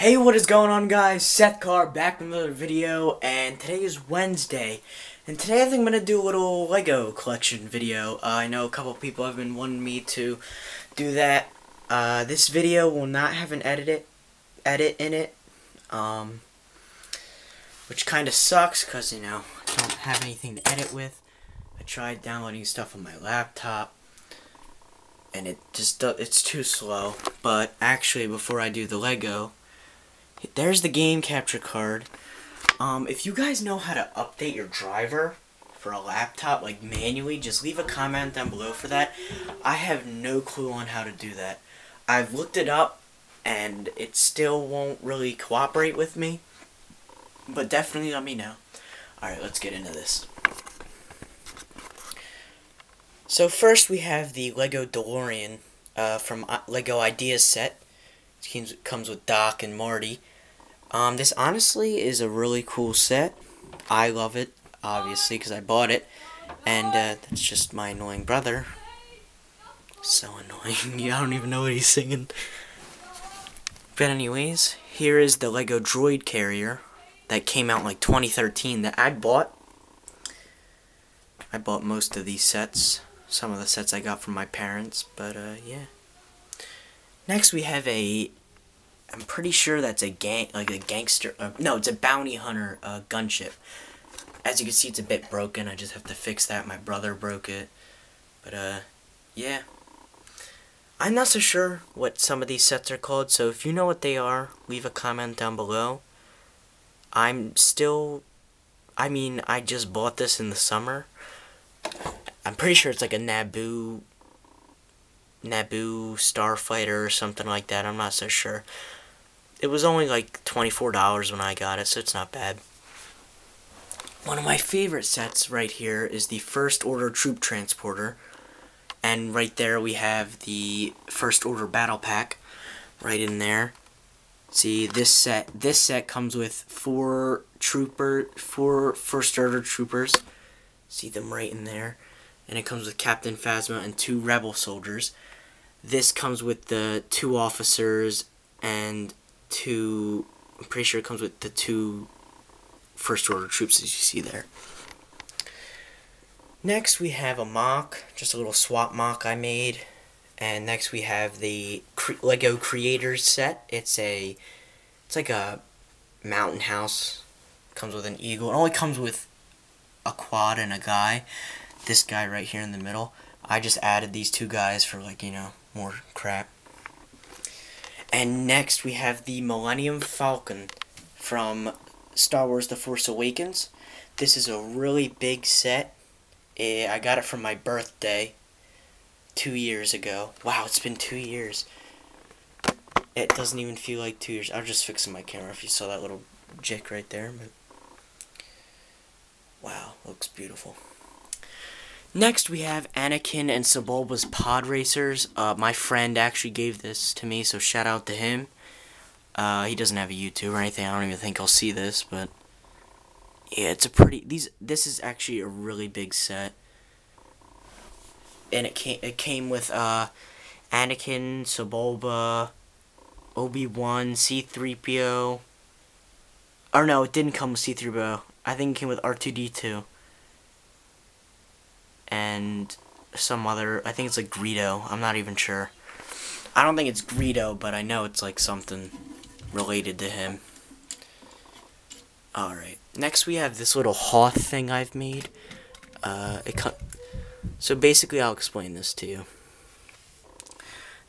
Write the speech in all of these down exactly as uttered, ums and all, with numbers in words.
Hey, what is going on, guys? Seth Carr back with another video, and today is Wednesday, and today I think I'm going to do a little Lego collection video. Uh, I know a couple people have been wanting me to do that. Uh, this video will not have an edit, edit in it, um, which kind of sucks because, you know, I don't have anything to edit with. I tried downloading stuff on my laptop, and it just does, it's too slow. But actually, before I do the Lego, there's the game capture card. Um, if you guys know how to update your driver for a laptop, like manually, just leave a comment down below for that. I have no clue on how to do that. I've looked it up, and it still won't really cooperate with me. But definitely let me know. Alright, let's get into this. So first we have the Lego DeLorean uh, from Lego Ideas set. It comes with Doc and Marty. Um, this honestly is a really cool set. I love it, obviously, because I bought it. And uh, that's just my annoying brother. So annoying. I don't even know what he's singing. But anyways, here is the Lego Droid Carrier that came out in like twenty thirteen that I bought. I bought most of these sets. Some of the sets I got from my parents, but uh, yeah. Next we have a, I'm pretty sure that's a gang, like a gangster, uh, no, it's a bounty hunter uh, gunship. As you can see, it's a bit broken. I just have to fix that. My brother broke it, but uh, yeah. I'm not so sure what some of these sets are called, so if you know what they are, leave a comment down below. I'm still, I mean, I just bought this in the summer. I'm pretty sure it's like a Naboo Naboo Starfighter or something like that. I'm not so sure. It was only like twenty-four dollars when I got it, so it's not bad. One of my favorite sets right here is the First Order Troop Transporter. And right there we have the First Order Battle Pack right in there. See, this set this set comes with four trooper four First Order troopers. See them right in there. And it comes with Captain Phasma and two rebel soldiers. This comes with the two officers and two, I'm pretty sure it comes with the two First Order troops as you see there. Next we have a mock, just a little swap mock I made. And next we have the Cre Lego Creators set. It's a, it's like a mountain house. It comes with an eagle. It only comes with a quad and a guy. This guy right here in the middle. I just added these two guys for, like, you know, more crap. And next we have the Millennium Falcon from Star Wars The Force Awakens. This is a really big set. I got it for my birthday two years ago. Wow, it's been two years. It doesn't even feel like two years. I was just fixing my camera if you saw that little jick right there. But wow, looks beautiful. Next, we have Anakin and Sebulba's pod racers. Uh, my friend actually gave this to me, so shout out to him. Uh, he doesn't have a YouTube or anything. I don't even think he'll see this, but yeah, it's a pretty. These this is actually a really big set, and it came it came with uh, Anakin, Sebulba, Obi-Wan, C three P O. Or no, it didn't come with C three P O. I think it came with R two D two. And some other, I think it's like Greedo, I'm not even sure. I don't think it's Greedo, but I know it's like something related to him. Alright, next we have this little Hoth thing I've made. Uh, it so basically I'll explain this to you.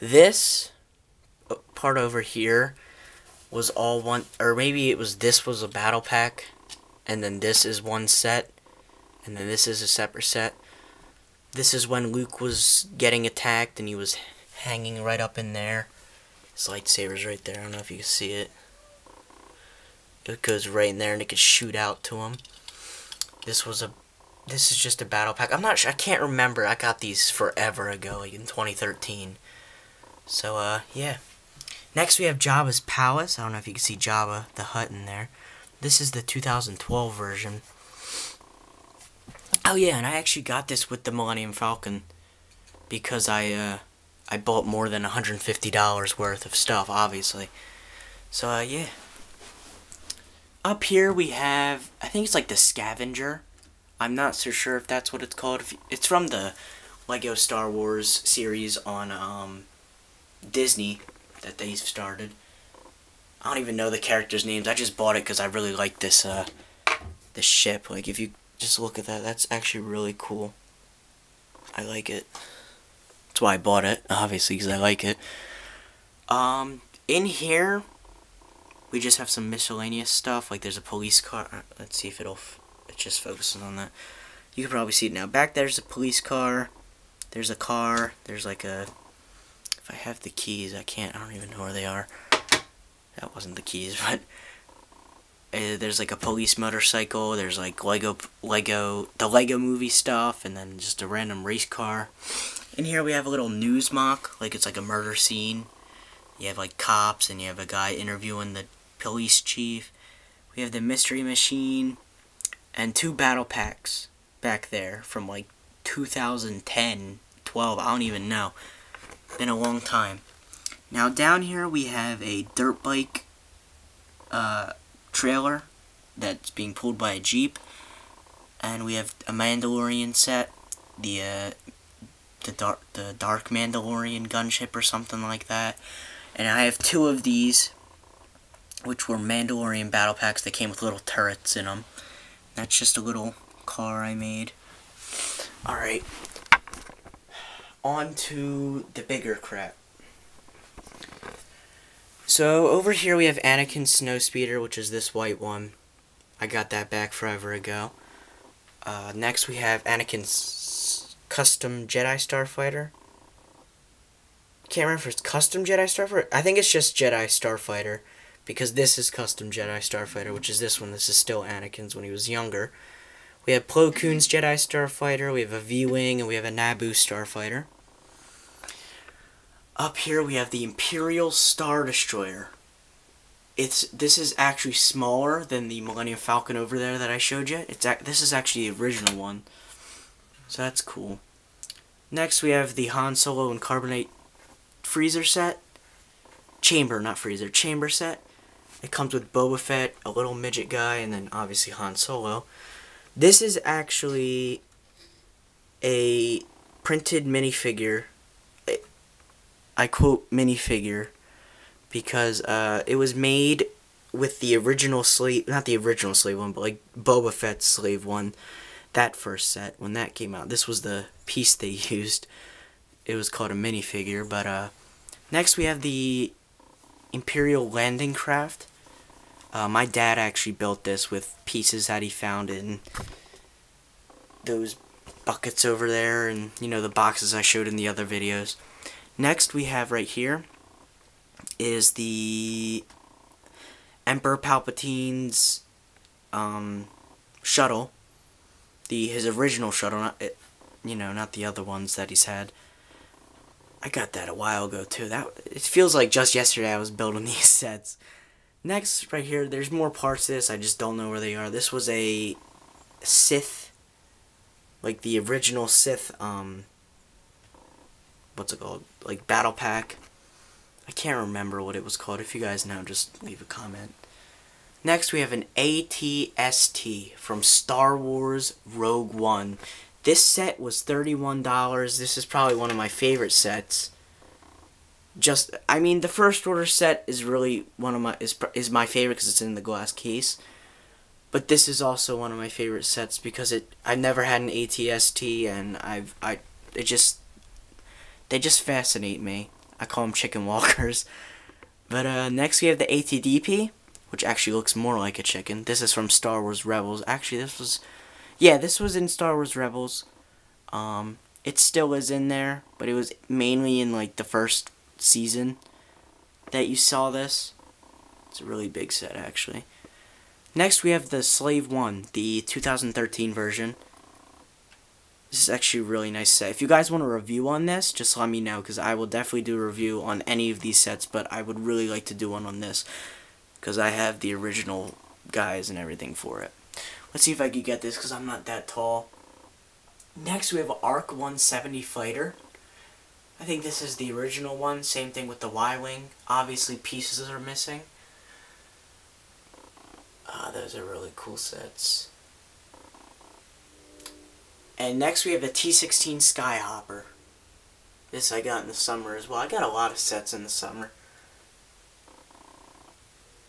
This part over here was all one, or maybe it was this was a battle pack, and then this is one set, and then this is a separate set. This is when Luke was getting attacked and he was hanging right up in there. His lightsaber's right there. I don't know if you can see it. It goes right in there and it could shoot out to him. This was a... This is just a battle pack. I'm not sure. I can't remember. I got these forever ago, like in twenty thirteen. So, uh, yeah. Next we have Jabba's Palace. I don't know if you can see Jabba the Hutt in there. This is the two thousand twelve version. Oh yeah, and I actually got this with the Millennium Falcon because I uh, I bought more than one hundred fifty dollars worth of stuff, obviously. So, uh, yeah. Up here we have, I think it's like the Scavenger. I'm not so sure if that's what it's called. It's from the Lego Star Wars series on um, Disney that they've started. I don't even know the characters' names. I just bought it because I really like this, uh, this ship. Like, if you just look at that, that's actually really cool. I like it. That's why I bought it, obviously, because I like it. Um, in here, we just have some miscellaneous stuff. Like, there's a police car. Let's see if it'll... F it's just focusing on that. You can probably see it now. Back there's a police car. There's a car. There's, like, a... If I have the keys, I can't... I don't even know where they are. That wasn't the keys, but... Uh, there's, like, a police motorcycle. There's, like, Lego... Lego... The Lego movie stuff. And then just a random race car. In here, we have a little news mock. Like, it's, like, a murder scene. You have, like, cops. And you have a guy interviewing the... police chief. We have the mystery machine and two battle packs back there from like two thousand ten, twelve, I don't even know. Been a long time. Now down here we have a dirt bike uh, trailer that's being pulled by a Jeep, and we have a Mandalorian set, the uh, the dark the dark Mandalorian gunship or something like that. And I have two of these, which were Mandalorian battle packs that came with little turrets in them. That's just a little car I made. Alright. On to the bigger crap. So, over here we have Anakin's Snowspeeder, which is this white one. I got that back forever ago. Uh, next we have Anakin's Custom Jedi Starfighter. Can't remember if it's Custom Jedi Starfighter. I think it's just Jedi Starfighter, because this is Custom Jedi Starfighter, which is this one. This is still Anakin's when he was younger. We have Plo Koon's Jedi Starfighter, we have a V-Wing, and we have a Naboo Starfighter. Up here we have the Imperial Star Destroyer. It's This is actually smaller than the Millennium Falcon over there that I showed you. It's This is actually the original one. So that's cool. Next we have the Han Solo and Carbonite Freezer set. Chamber, not Freezer, Chamber set. It comes with Boba Fett, a little midget guy, and then obviously Han Solo. This is actually a printed minifigure. I quote minifigure because uh, it was made with the original slave, not the original slave one, but like Boba Fett's slave one, that first set, when that came out. This was the piece they used. It was called a minifigure, but uh, next we have the Imperial Landing Craft. Uh, my dad actually built this with pieces that he found in those buckets over there and, you know, the boxes I showed in the other videos. Next we have right here is the Emperor Palpatine's um, shuttle. The his original shuttle, not, you know, not the other ones that he's had. I got that a while ago too. That it feels like just yesterday I was building these sets. Next, right here, there's more parts to this. I just don't know where they are. This was a Sith, like the original Sith, um, what's it called? Like battle pack. I can't remember what it was called. If you guys know, just leave a comment. Next, we have an A T S T from Star Wars Rogue One. This set was thirty-one dollars. This is probably one of my favorite sets. Just, I mean, the First Order set is really one of my is is my favorite because it's in the glass case. But this is also one of my favorite sets because it I've never had an A T S T, and I've I it just they just fascinate me. I call them chicken walkers. But uh, next we have the A T D P, which actually looks more like a chicken. This is from Star Wars Rebels. Actually, this was. Yeah, this was in Star Wars Rebels. Um, it still is in there, but it was mainly in, like, the first season that you saw this. It's a really big set, actually. Next, we have the Slave One, the two thousand thirteen version. This is actually a really nice set. If you guys want a review on this, just let me know, because I will definitely do a review on any of these sets, but I would really like to do one on this, because I have the original guys and everything for it. Let's see if I can get this, because I'm not that tall. Next, we have an A R C one seventy fighter. I think this is the original one. Same thing with the Y-Wing. Obviously, pieces are missing. those are really cool sets. And next we have the T sixteen Skyhopper. This I got in the summer as well. I got a lot of sets in the summer.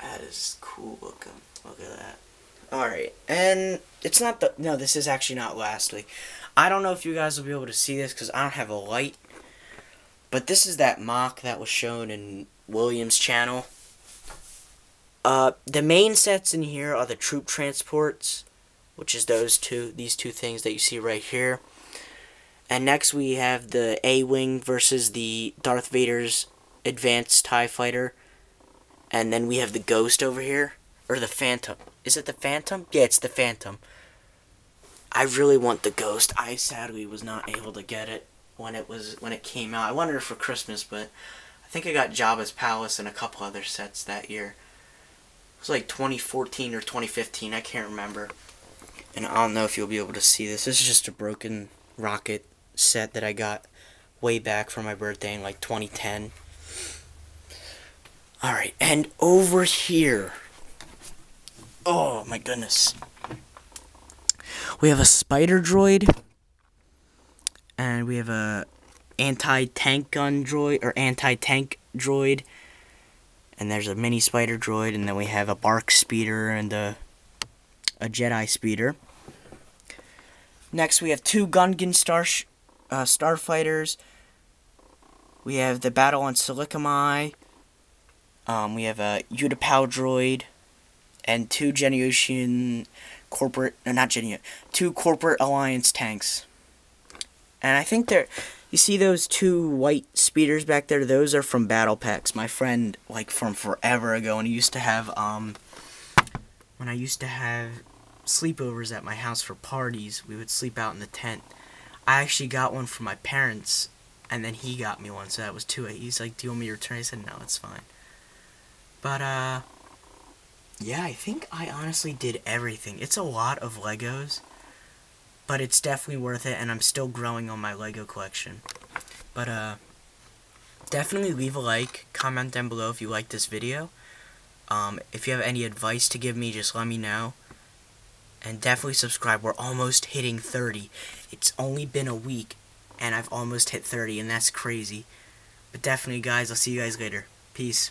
That is cool looking. Look at that. Alright, and it's not the... No, this is actually not last week. I don't know if you guys will be able to see this because I don't have a light. But this is that mock that was shown in William's channel. Uh, the main sets in here are the troop transports, which is those two, these two things that you see right here. And next we have the A-Wing versus the Darth Vader's Advanced TIE Fighter. And then we have the Ghost over here. Or the Phantom. Is it the Phantom? Yeah, it's the Phantom. I really want the Ghost. I sadly was not able to get it when it was when it came out. I wanted it for Christmas, but I think I got Jabba's Palace and a couple other sets that year. It was like twenty fourteen or twenty fifteen. I can't remember. And I don't know if you'll be able to see this. This is just a broken rocket set that I got way back for my birthday in like twenty ten. Alright, and over here, oh my goodness, we have a spider droid, and we have a anti-tank gun droid, or anti-tank droid, and there's a mini spider droid, and then we have a bark speeder and a, a Jedi speeder. Next we have two Gungan star sh uh, starfighters, we have the battle on Silicami. Um, we have a Utapau droid and two Genuosian corporate, no, not Genuosian, two corporate alliance tanks. And I think they're, you see those two white speeders back there? Those are from battle packs. My friend, like from forever ago, and he used to have, um, when I used to have sleepovers at my house for parties, we would sleep out in the tent. I actually got one from my parents, and then he got me one, so that was two. He's like, "Do you want me to return?" I said, "No, it's fine." But, uh, yeah, I think I honestly did everything. It's a lot of Legos, but it's definitely worth it, and I'm still growing on my Lego collection. But, uh, definitely leave a like, comment down below if you like this video. Um, if you have any advice to give me, just let me know. And definitely subscribe. We're almost hitting thirty. It's only been a week, and I've almost hit thirty, and that's crazy. But definitely, guys, I'll see you guys later. Peace.